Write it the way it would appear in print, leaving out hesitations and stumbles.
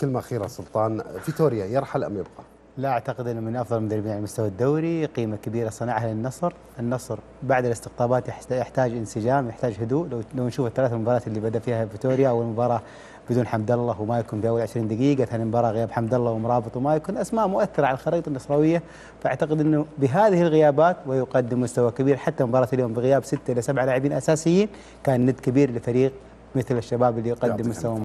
كلمه اخيره سلطان، فيتوريا يرحل ام يبقى؟ لا اعتقد انه من افضل المدربين على مستوى الدوري، قيمه كبيره صنعها للنصر، النصر بعد الاستقطابات يحتاج انسجام، يحتاج هدوء، لو نشوف الثلاث مباريات اللي بدا فيها فيتوريا، اول مباراه بدون حمد الله ومايكون في اول 20 دقيقه، ثاني مباراه غياب حمد الله ومرابط ومايكون، اسماء مؤثره على الخريطه النصراويه، فاعتقد انه بهذه الغيابات ويقدم مستوى كبير، حتى مباراه اليوم بغياب 6 إلى 7 لاعبين اساسيين كان ند كبير لفريق مثل الشباب اللي يقدم مستوى